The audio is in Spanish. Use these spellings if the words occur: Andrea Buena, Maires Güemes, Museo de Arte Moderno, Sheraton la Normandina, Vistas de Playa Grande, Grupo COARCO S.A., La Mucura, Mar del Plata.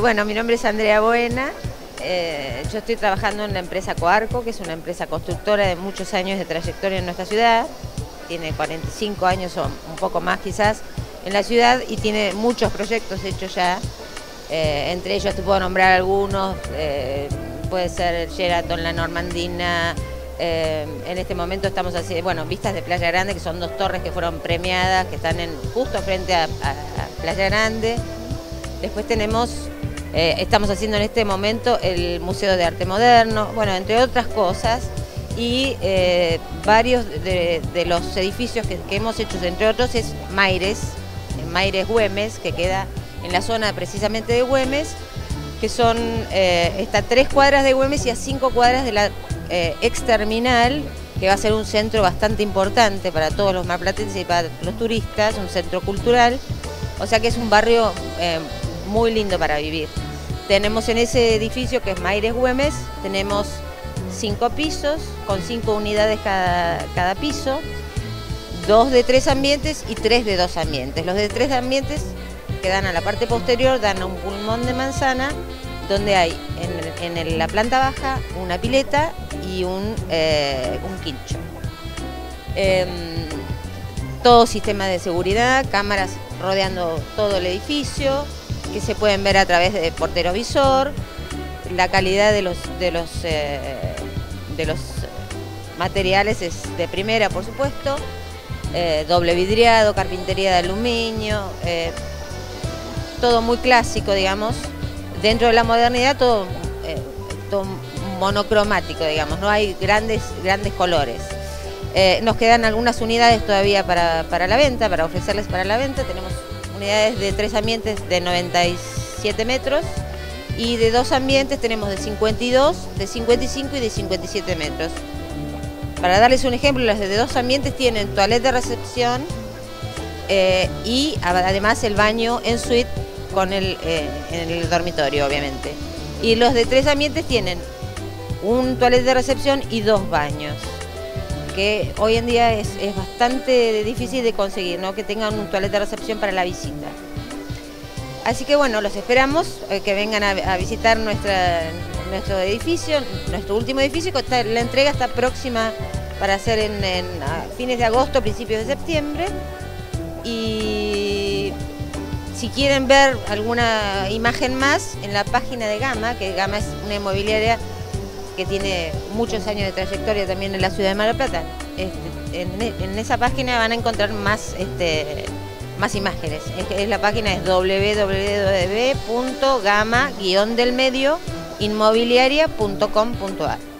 Bueno, mi nombre es Andrea Buena, yo estoy trabajando en la empresa COARCO, que es una empresa constructora de muchos años de trayectoria en nuestra ciudad, tiene 45 años o un poco más quizás en la ciudad y tiene muchos proyectos hechos ya, entre ellos te puedo nombrar algunos, puede ser Sheraton la Normandina, en este momento estamos haciendo, bueno, Vistas de Playa Grande, que son dos torres que fueron premiadas, que están justo frente a Playa Grande. Después tenemos, estamos haciendo en este momento el Museo de Arte Moderno, bueno, entre otras cosas, y varios de los edificios que hemos hecho, entre otros, es Maires Güemes, que queda en la zona precisamente de Güemes, que son, está a 3 cuadras de Güemes y a 5 cuadras de la exterminal, que va a ser un centro bastante importante para todos los marplatenses y para los turistas, un centro cultural, o sea que es un barrio muy lindo para vivir. Tenemos en ese edificio que es Maires Güemes, tenemos 5 pisos, con 5 unidades cada piso, 2 de 3 ambientes y 3 de 2 ambientes. Los de 3 ambientes que dan a la parte posterior, dan a un pulmón de manzana, donde hay en la planta baja una pileta y un quincho. Todo sistema de seguridad, cámaras rodeando todo el edificio, que se pueden ver a través de portero visor, la calidad de los materiales es de primera, por supuesto, doble vidriado, carpintería de aluminio, todo muy clásico, digamos, dentro de la modernidad, todo monocromático, digamos, no hay grandes colores. Nos quedan algunas unidades todavía para la venta, para ofrecerles para la venta. Tenemos unidades de 3 ambientes de 97 metros y de 2 ambientes tenemos de 52, de 55 y de 57 metros. Para darles un ejemplo, las de 2 ambientes tienen toilet de recepción y además el baño en suite con en el dormitorio, obviamente. Y los de 3 ambientes tienen un toilet de recepción y 2 baños. Que hoy en día es bastante difícil de conseguir, ¿no? Que tengan un toilet de recepción para la visita. Así que bueno, los esperamos, que vengan a visitar nuestro edificio, nuestro último edificio, que la entrega está próxima para hacer a fines de agosto, principios de septiembre. Y si quieren ver alguna imagen más, en la página de Gama, que Gama es una inmobiliaria que tiene muchos años de trayectoria también en la ciudad de Mar del Plata. En esa página van a encontrar más imágenes. La página es www.gama-delmedioinmobiliaria.com.ar.